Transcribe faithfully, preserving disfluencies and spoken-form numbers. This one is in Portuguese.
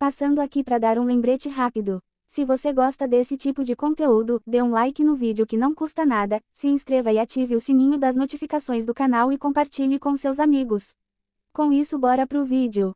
Passando aqui para dar um lembrete rápido. Se você gosta desse tipo de conteúdo, dê um like no vídeo que não custa nada, se inscreva e ative o sininho das notificações do canal e compartilhe com seus amigos. Com isso, bora pro vídeo.